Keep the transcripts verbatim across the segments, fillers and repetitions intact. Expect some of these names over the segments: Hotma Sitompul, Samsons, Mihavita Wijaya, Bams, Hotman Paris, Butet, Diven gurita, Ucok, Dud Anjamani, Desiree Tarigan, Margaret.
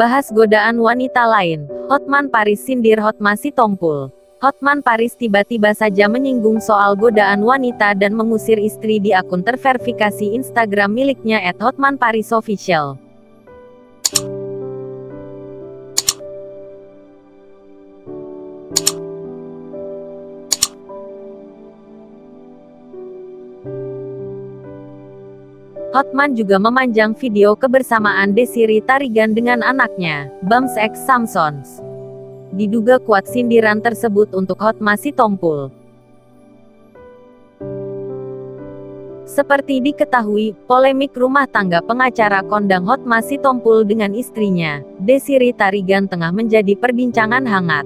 Bahas godaan wanita lain, Hotman Paris sindir Hotma Sitompul. Hotman Paris tiba-tiba saja menyinggung soal godaan wanita dan mengusir istri di akun terverifikasi Instagram miliknya et hotman paris official. Hotman juga memanjang video kebersamaan Desiree Tarigan dengan anaknya, Bams ex Samsons. Diduga kuat sindiran tersebut untuk Hotma Sitompul. Seperti diketahui, polemik rumah tangga pengacara kondang Hotma Sitompul dengan istrinya, Desiree Tarigan, tengah menjadi perbincangan hangat.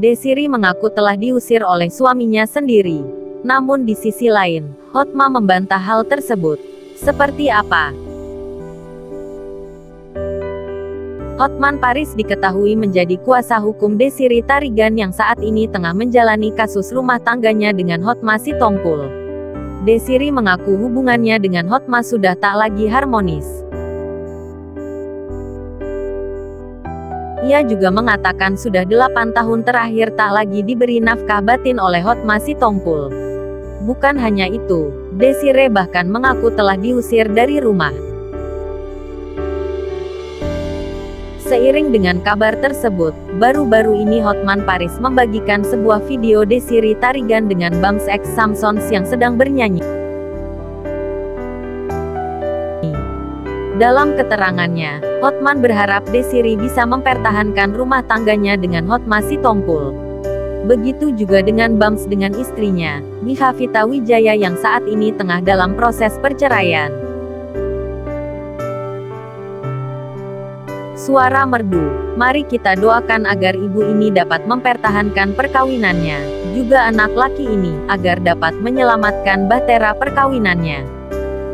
Desiree mengaku telah diusir oleh suaminya sendiri. Namun di sisi lain, Hotma membantah hal tersebut. Seperti apa? Hotman Paris diketahui menjadi kuasa hukum Desiree Tarigan yang saat ini tengah menjalani kasus rumah tangganya dengan Hotma Sitompul. Desiree mengaku hubungannya dengan Hotma sudah tak lagi harmonis. Ia juga mengatakan sudah delapan tahun terakhir tak lagi diberi nafkah batin oleh Hotma Sitompul. Bukan hanya itu, Desiree bahkan mengaku telah diusir dari rumah. Seiring dengan kabar tersebut, baru-baru ini Hotman Paris membagikan sebuah video Desiree Tarigan dengan Bams ex Samsons yang sedang bernyanyi. Dalam keterangannya, Hotman berharap Desiree bisa mempertahankan rumah tangganya dengan Hotma Sitompul. Begitu juga dengan Bams dengan istrinya, Mihavita Wijaya, yang saat ini tengah dalam proses perceraian. Suara merdu, mari kita doakan agar ibu ini dapat mempertahankan perkawinannya, juga anak laki ini, agar dapat menyelamatkan bahtera perkawinannya.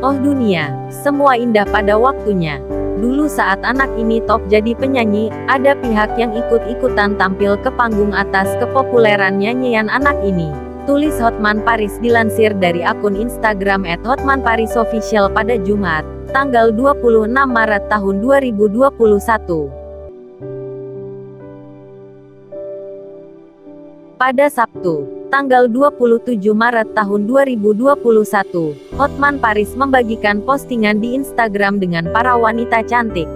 Oh dunia, semua indah pada waktunya. Dulu saat anak ini top jadi penyanyi, ada pihak yang ikut-ikutan tampil ke panggung atas kepopuleran nyanyian anak ini, tulis Hotman Paris dilansir dari akun Instagram et hotman paris official pada Jumat, tanggal dua puluh enam Maret tahun dua ribu dua puluh satu. Pada Sabtu, tanggal dua puluh tujuh Maret tahun dua ribu dua puluh satu, Hotman Paris membagikan postingan di Instagram dengan para wanita cantik.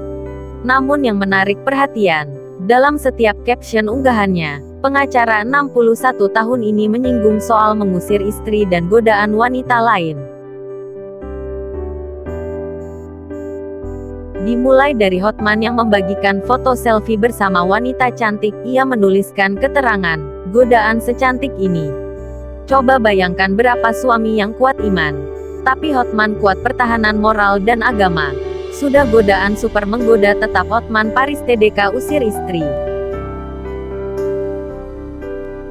Namun yang menarik perhatian, dalam setiap caption unggahannya, pengacara enam puluh satu tahun ini menyinggung soal mengusir istri dan godaan wanita lain. Dimulai dari Hotman yang membagikan foto selfie bersama wanita cantik, ia menuliskan keterangan, godaan secantik ini. Coba bayangkan berapa suami yang kuat iman. Tapi Hotman kuat pertahanan moral dan agama. Sudah godaan super menggoda tetap Hotman Paris T D K usir istri.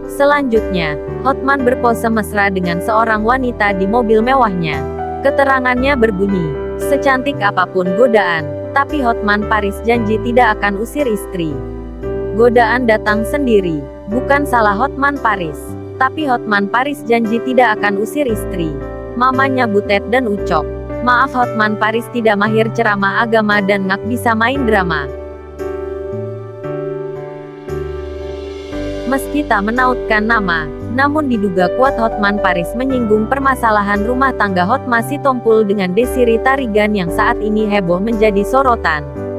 Selanjutnya, Hotman berpose mesra dengan seorang wanita di mobil mewahnya. Keterangannya berbunyi, secantik apapun godaan, tapi Hotman Paris janji tidak akan usir istri. Godaan datang sendiri, bukan salah Hotman Paris. Tapi Hotman Paris janji tidak akan usir istri. Mamanya Butet dan Ucok. Maaf Hotman Paris tidak mahir ceramah agama dan nggak bisa main drama. Meski tak menautkan nama, namun diduga kuat Hotman Paris menyinggung permasalahan rumah tangga Hotma Sitompul dengan Desiree Tarigan yang saat ini heboh menjadi sorotan.